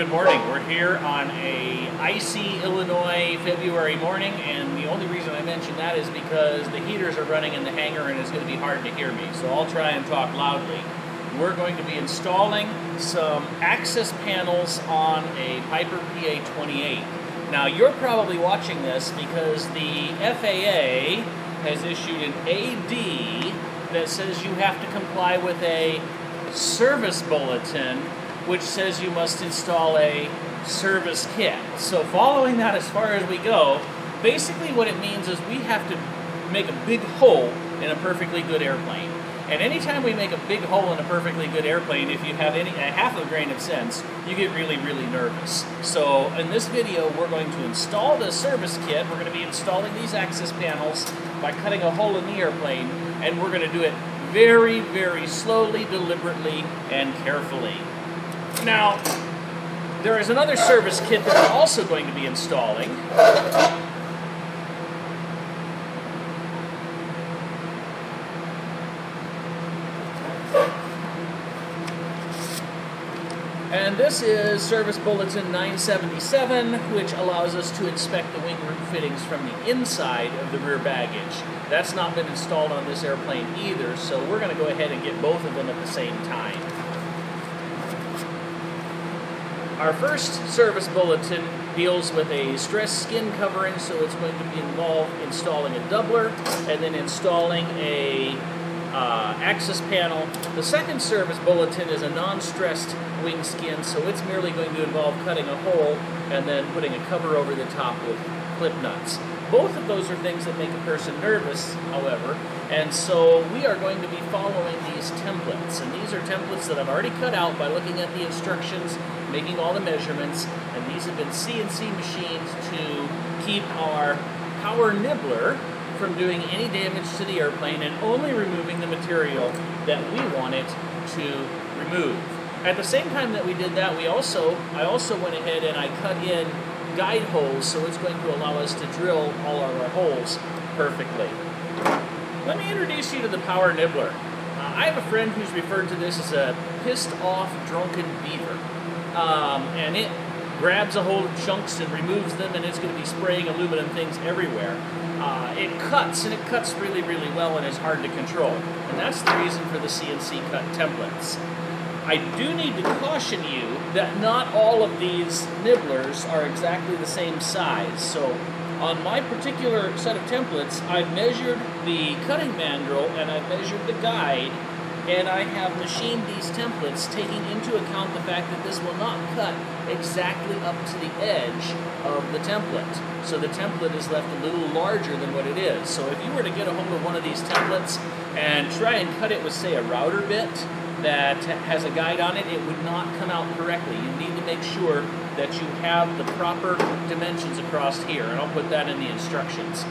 good morning. We're here on a icy Illinois February morning, and the only reason I mention that is because the heaters are running in the hangar and it's going to be hard to hear me, so I'll try and talk loudly. We're going to be installing some access panels on a Piper PA-28. Now, you're probably watching this because the FAA has issued an AD that says you have to comply with a service bulletin, which says you must install a service kit. So following that as far as we go, basically what it means is we have to make a big hole in a perfectly good airplane. And anytime we make a big hole in a perfectly good airplane, if you have any half a grain of sense, you get really, really nervous. So in this video, we're going to install the service kit. We're going to be installing these access panels by cutting a hole in the airplane, and we're going to do it very, very slowly, deliberately, and carefully. Now, there is another service kit that we're also going to be installing. And this is Service Bulletin 977, which allows us to inspect the wing root fittings from the inside of the rear baggage. That's not been installed on this airplane either, so we're going to go ahead and get both of them at the same time. Our first service bulletin deals with a stressed skin covering, so it's going to be involved installing a doubler and then installing a access panel. The second service bulletin is a non-stressed wing skin, so it's merely going to involve cutting a hole and then putting a cover over the top with clip nuts. Both of those are things that make a person nervous, however, and so we are going to be following these templates. And these are templates that I've already cut out by looking at the instructions, making all the measurements, and these have been CNC machines to keep our Power Nibbler from doing any damage to the airplane and only removing the material that we want it to remove. At the same time that we did that, I also went ahead and I cut in guide holes, so it's going to allow us to drill all of our holes perfectly. Let me introduce you to the Power Nibbler. I have a friend who's referred to this as a pissed-off drunken beaver, and it grabs a hold of chunks and removes them, and it's going to be spraying aluminum things everywhere. It cuts, and it cuts really, really well, and is hard to control, and that's the reason for the CNC cut templates. I do need to caution you that not all of these nibblers are exactly the same size. So on my particular set of templates, I've measured the cutting mandrel and I've measured the guide, and I have machined these templates taking into account the fact that this will not cut exactly up to the edge of the template. So the template is left a little larger than what it is. So if you were to get a hold of one of these templates and try and cut it with, say, a router bit that has a guide on it, it would not come out correctly. You need to make sure that you have the proper dimensions across here, and I'll put that in the instructions,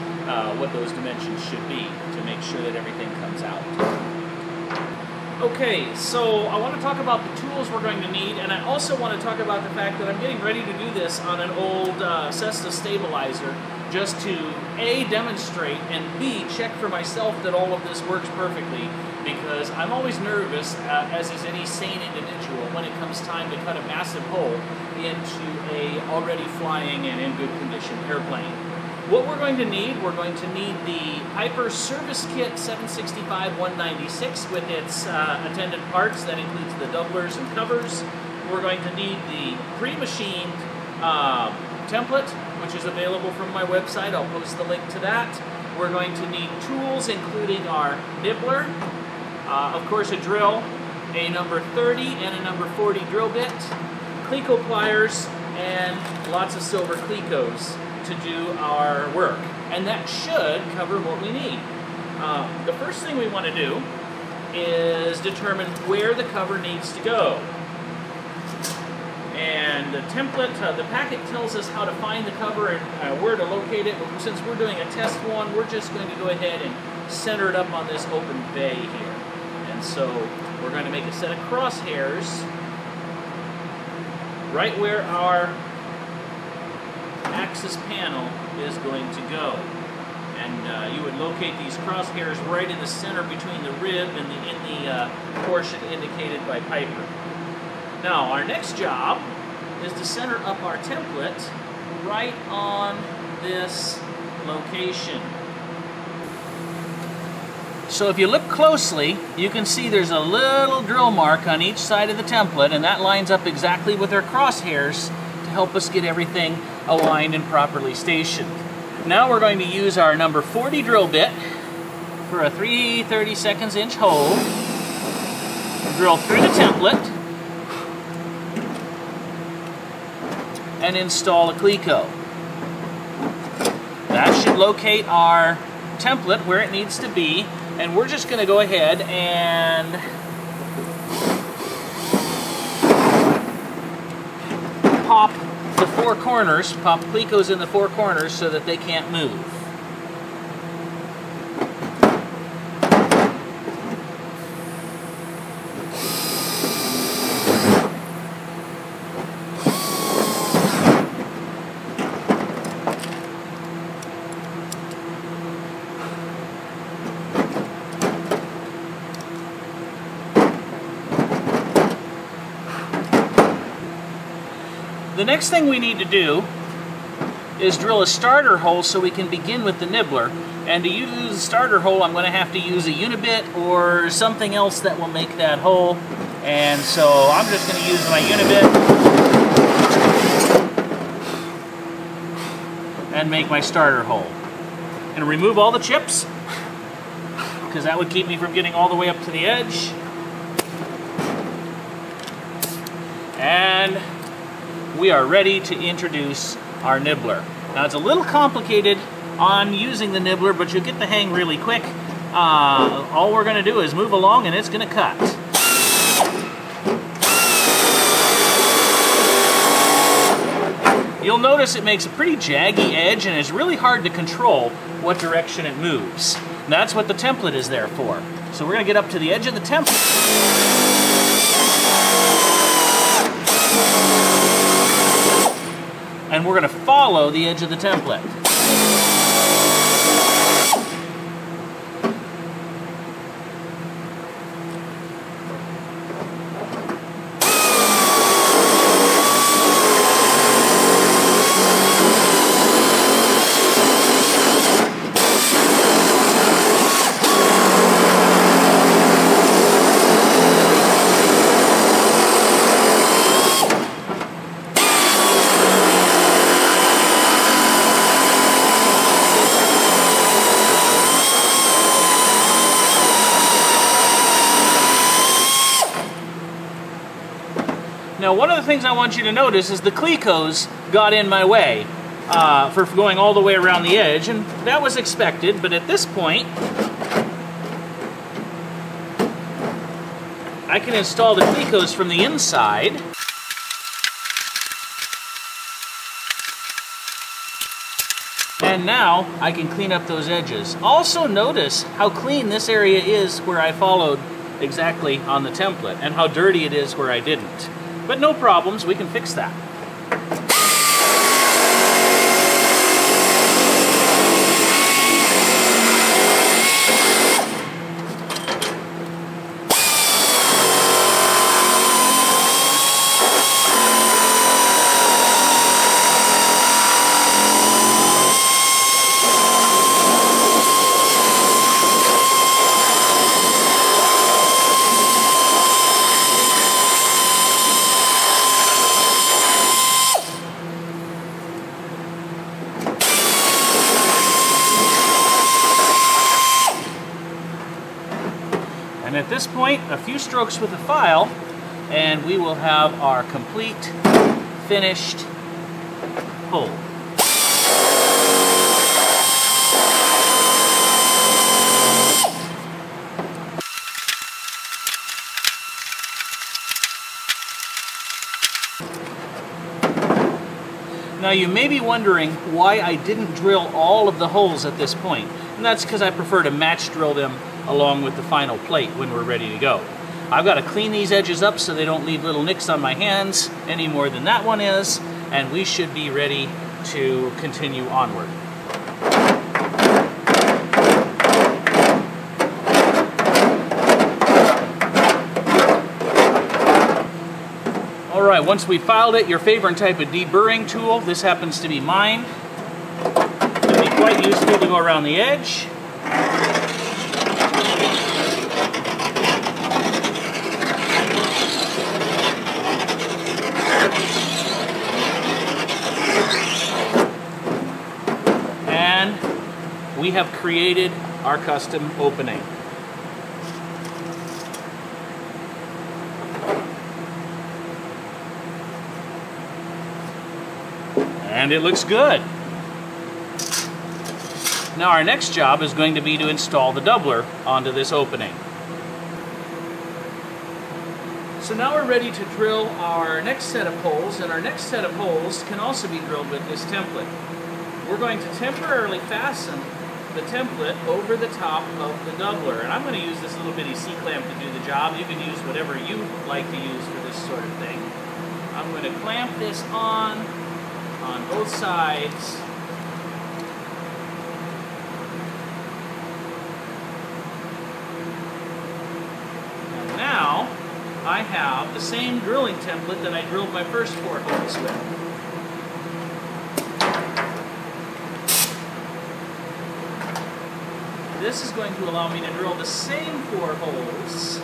what those dimensions should be to make sure that everything comes out. Okay, so I want to talk about the tools we're going to need, and I also want to talk about the fact that I'm getting ready to do this on an old Cessna stabilizer, just to A, demonstrate, and B, check for myself that all of this works perfectly, because I'm always nervous, as is any sane individual, when it comes time to cut a massive hole into a already flying and in good condition airplane. What we're going to need, the Piper Service Kit 765196 with its attendant parts. That includes the doublers and covers. We're going to need the pre-machined template, which is available from my website. I'll post the link to that. We're going to need tools, including our nibbler, of course a drill, a number 30 and a number 40 drill bit, CLECO pliers, and lots of silver CLECOs to do our work. And that should cover what we need. The first thing we want to do is determine where the cover needs to go. And the template, the packet tells us how to find the cover and where to locate it. But since we're doing a test one, we're just going to go ahead and center it up on this open bay here. And so we're going to make a set of crosshairs right where our access panel is going to go. And you would locate these crosshairs right in the center between the rib and the portion indicated by Piper. Now, our next job is to center up our template right on this location. So if you look closely, you can see there's a little drill mark on each side of the template, and that lines up exactly with our crosshairs to help us get everything aligned and properly stationed. Now we're going to use our number 40 drill bit for a 3/32 inch hole. Drill through the template and install a CLECO. That should locate our template where it needs to be, and we're just going to go ahead and pop the four corners, pop CLECOs in the four corners so that they can't move. The next thing we need to do is drill a starter hole so we can begin with the nibbler. And to use the starter hole, I'm going to have to use a unibit or something else that will make that hole. And so I'm just going to use my unibit and make my starter hole. And remove all the chips, because that would keep me from getting all the way up to the edge. And we are ready to introduce our nibbler. Now, it's a little complicated on using the nibbler, but you'll get the hang really quick. All we're going to do is move along and it's going to cut. You'll notice it makes a pretty jaggy edge, and it's really hard to control what direction it moves. And that's what the template is there for. So we're going to get up to the edge of the template. And we're going to follow the edge of the template. Now, one of the things I want you to notice is the CLECOs got in my way for going all the way around the edge, and that was expected, but at this point, I can install the CLECOs from the inside. And now I can clean up those edges. Also notice how clean this area is where I followed exactly on the template, and how dirty it is where I didn't. But no problems, we can fix that. And at this point, a few strokes with the file, and we will have our complete, finished hole. Now, you may be wondering why I didn't drill all of the holes at this point, and that's because I prefer to match drill them along with the final plate when we're ready to go. I've got to clean these edges up so they don't leave little nicks on my hands any more than that one is, and we should be ready to continue onward. All right, once we filed it, your favorite type of deburring tool. This happens to be mine. It'll be quite useful to go around the edge. And we have created our custom opening. And it looks good. Now our next job is going to be to install the doubler onto this opening. So now we're ready to drill our next set of holes, and our next set of holes can also be drilled with this template. We're going to temporarily fasten the template over the top of the doubler, and I'm going to use this little bitty C-clamp to do the job. You can use whatever you like to use for this sort of thing. I'm going to clamp this on both sides. And now I have the same drilling template that I drilled my first four holes with. This is going to allow me to drill the same four holes.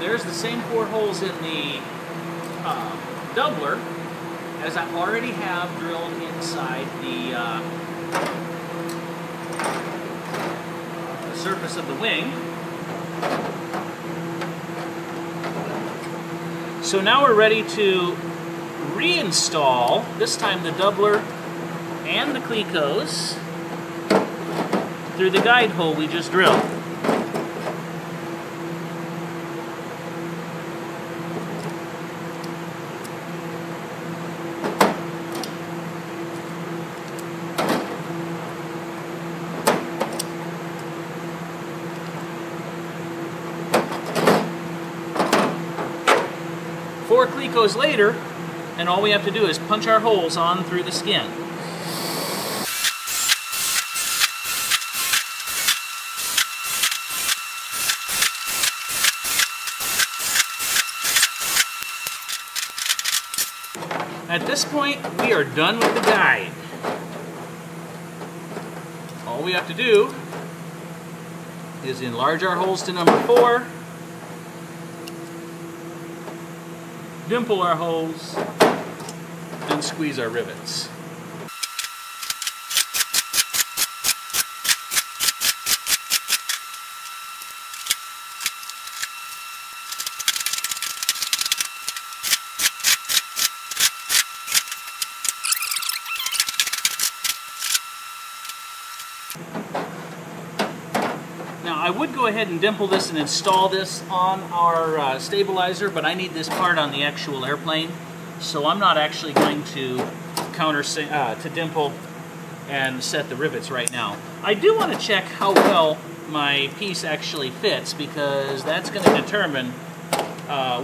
There's the same four holes in the doubler as I already have drilled inside the surface of the wing. So now we're ready to reinstall, this time the doubler and the CLECOs, through the guide hole we just drilled. Four CLECOs later, and all we have to do is punch our holes on through the skin. At this point, we are done with the guide. All we have to do is enlarge our holes to number 4, dimple our holes, and squeeze our rivets. I would go ahead and dimple this and install this on our stabilizer, but I need this part on the actual airplane, so I'm not actually going to dimple and set the rivets right now. I do want to check how well my piece actually fits, because that's going to determine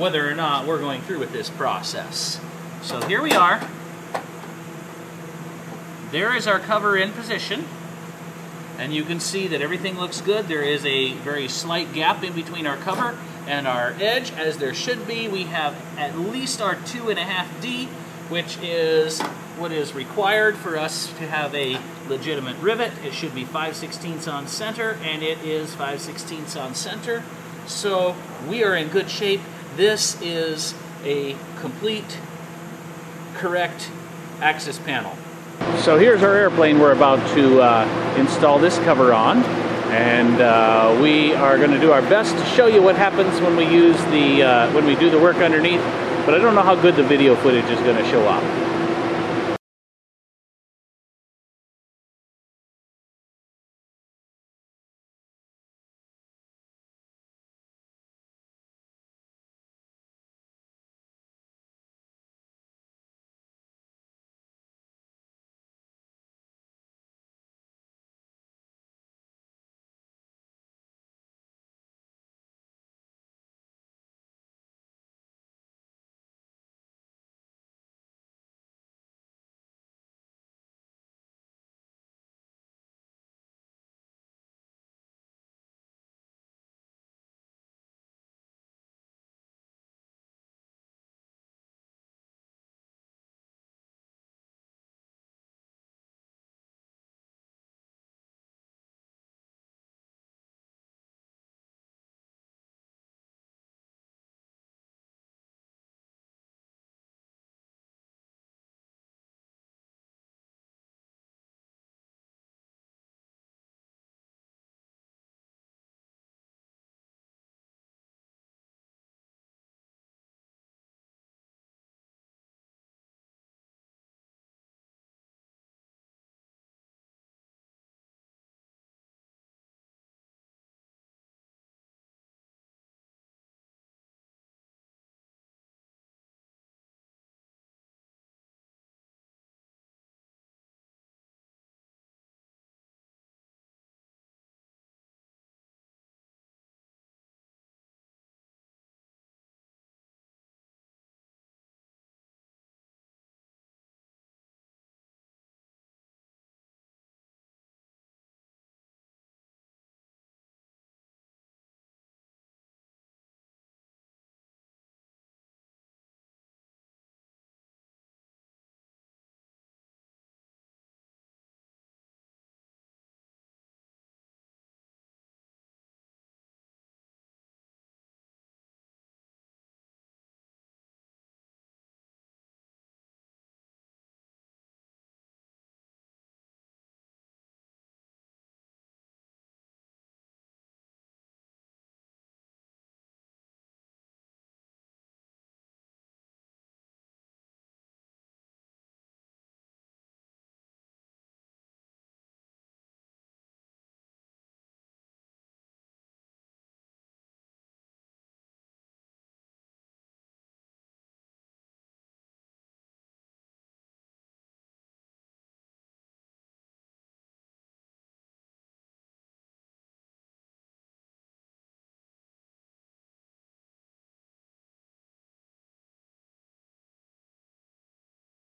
whether or not we're going through with this process. So here we are. There is our cover in position. And you can see that everything looks good. There is a very slight gap in between our cover and our edge, as there should be. We have at least our 2.5D, which is what is required for us to have a legitimate rivet. It should be 5/16 on center, and it is 5/16 on center. So we are in good shape. This is a complete, correct axis panel. So here's our airplane we're about to install this cover on, and we are going to do our best to show you what happens when we do the work underneath, but I don't know how good the video footage is going to show up.